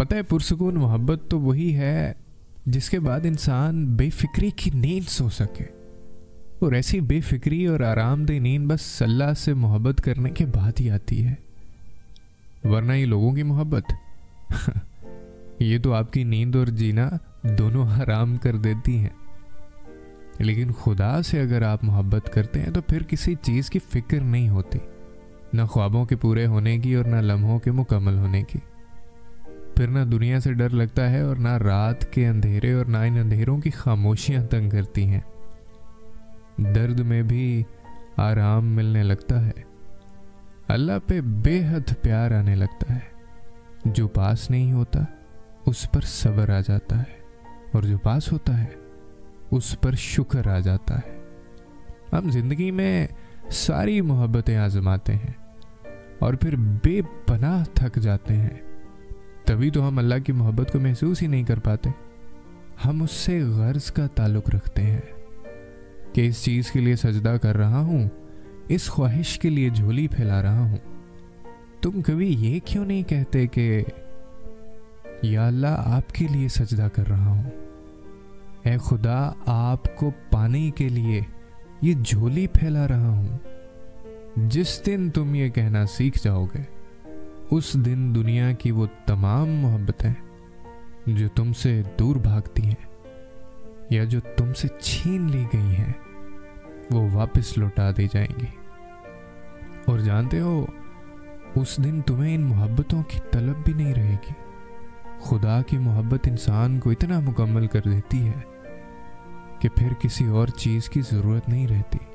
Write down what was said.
पता है पुरसुकून मोहब्बत तो वही है जिसके बाद इंसान बेफिक्री की नींद सो सके, और ऐसी बेफिक्री और आरामदेह नींद बस अल्लाह से मोहब्बत करने के बाद ही आती है, वरना ये लोगों की मोहब्बत ये तो आपकी नींद और जीना दोनों हराम कर देती हैं। लेकिन खुदा से अगर आप मोहब्बत करते हैं तो फिर किसी चीज़ की फ़िक्र नहीं होती, ना ख्वाबों के पूरे होने की और ना लम्हों के मुकम्मल होने की। फिर ना दुनिया से डर लगता है और ना रात के अंधेरे और ना इन अंधेरों की खामोशियाँ तंग करती हैं। दर्द में भी आराम मिलने लगता है, अल्लाह पे बेहद प्यार आने लगता है। जो पास नहीं होता उस पर सब्र आ जाता है, और जो पास होता है उस पर शुक्र आ जाता है। हम जिंदगी में सारी मोहब्बतें आजमाते हैं और फिर बेपनाह थक जाते हैं, तभी तो हम अल्लाह की मोहब्बत को महसूस ही नहीं कर पाते। हम उससे गर्ज का ताल्लुक़ रखते हैं कि इस चीज़ के लिए सजदा कर रहा हूँ, इस ख्वाहिश के लिए झोली फैला रहा हूँ। तुम कभी ये क्यों नहीं कहते कि या अल्लाह आपके लिए सजदा कर रहा हूँ, ऐ खुदा आपको पाने के लिए ये झोली फैला रहा हूँ। जिस दिन तुम ये कहना सीख जाओगे, उस दिन दुनिया की वो तमाम मोहब्बतें जो तुमसे दूर भागती हैं या जो तुमसे छीन ली गई हैं, वो वापस लौटा दी जाएंगी। और जानते हो, उस दिन तुम्हें इन मोहब्बतों की तलब भी नहीं रहेगी। खुदा की मोहब्बत इंसान को इतना मुकम्मल कर देती है कि फिर किसी और चीज़ की ज़रूरत नहीं रहती।